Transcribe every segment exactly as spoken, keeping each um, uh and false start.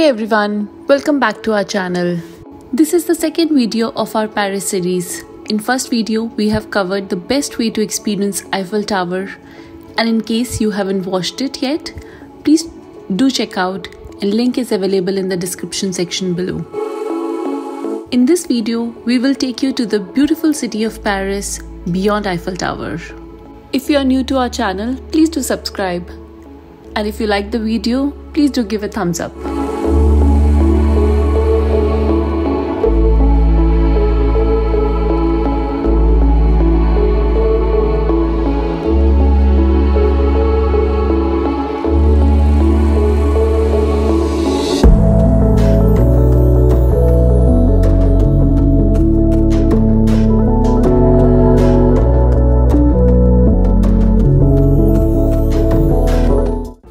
Hey everyone, welcome back to our channel. This is the second video of our Paris series. In first video, we have covered the best way to experience Eiffel Tower, and in case you haven't watched it yet, please do check out, and link is available in the description section below. In this video, we will take you to the beautiful city of Paris beyond Eiffel Tower. If you are new to our channel, please do subscribe, and if you like the video, please do give a thumbs up.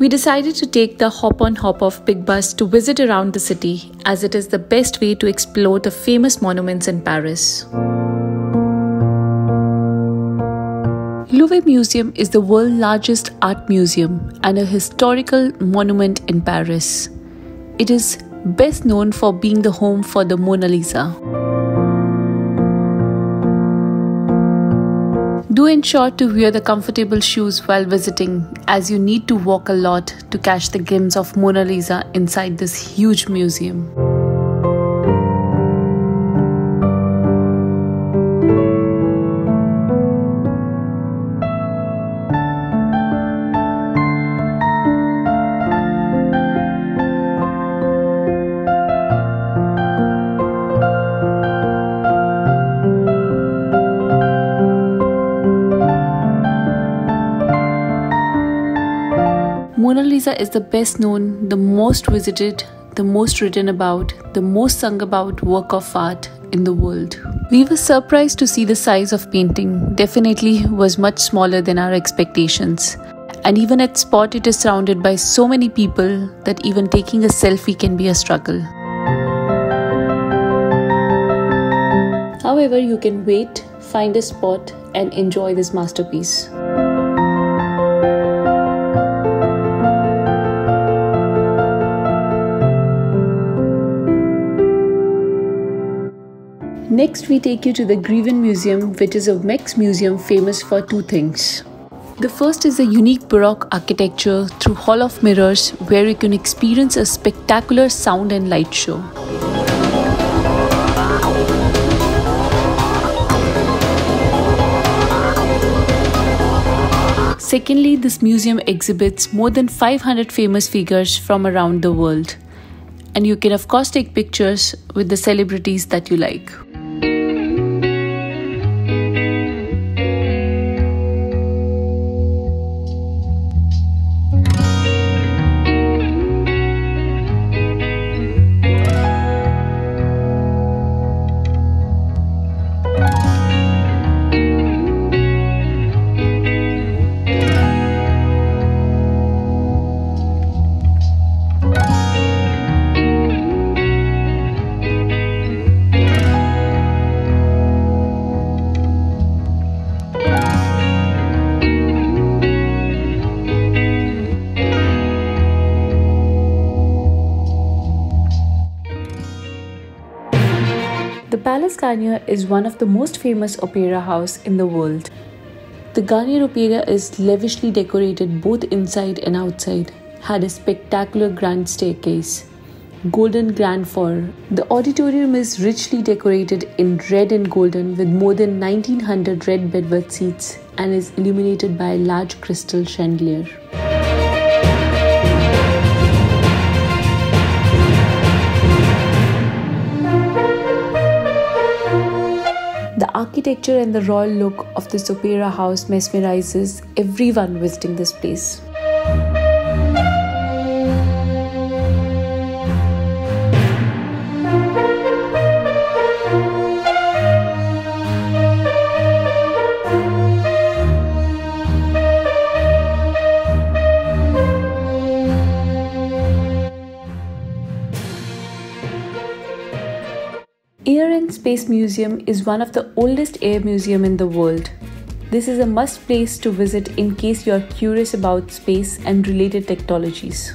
We decided to take the hop-on-hop-off big bus to visit around the city, as it is the best way to explore the famous monuments in Paris. Louvre Museum is the world's largest art museum and a historical monument in Paris. It is best known for being the home for the Mona Lisa. Do ensure to wear the comfortable shoes while visiting, as you need to walk a lot to catch the glimpse of Mona Lisa inside this huge museum. Mona Lisa is the best known, the most visited, the most written about, the most sung about work of art in the world. We were surprised to see the size of painting, definitely was much smaller than our expectations. And even at spot it is surrounded by so many people that even taking a selfie can be a struggle. However, you can wait, find a spot and enjoy this masterpiece. Next, we take you to the Grevin Museum, which is a mixed museum famous for two things. The first is a unique Baroque architecture through Hall of Mirrors, where you can experience a spectacular sound and light show. Secondly, this museum exhibits more than five hundred famous figures from around the world. And you can of course take pictures with the celebrities that you like. Garnier is one of the most famous opera house in the world. The Garnier Opera is lavishly decorated both inside and outside, had a spectacular grand staircase, golden grand foyer. The auditorium is richly decorated in red and golden with more than nineteen hundred red velvet seats and is illuminated by a large crystal chandelier. The architecture and the royal look of this opera house mesmerizes everyone visiting this place. Air and Space Museum is one of the oldest air museum in the world. This is a must place to visit in case you are curious about space and related technologies.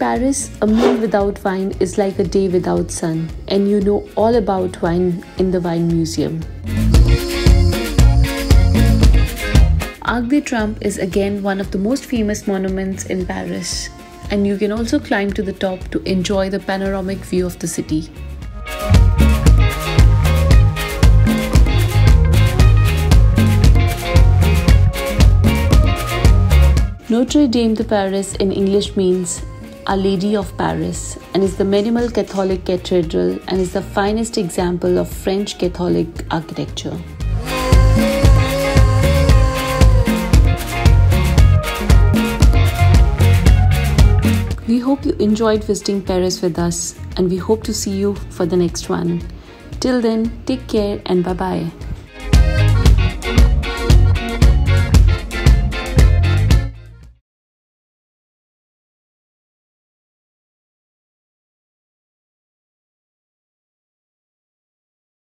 In Paris, a meal without wine is like a day without sun, and you know all about wine in the Wine Museum. Arc de Triomphe is again one of the most famous monuments in Paris, and you can also climb to the top to enjoy the panoramic view of the city. Notre Dame de Paris in English means Our Lady of Paris and is the medieval Catholic cathedral and is the finest example of French Catholic architecture. We hope you enjoyed visiting Paris with us, and we hope to see you for the next one. Till then, take care and bye-bye.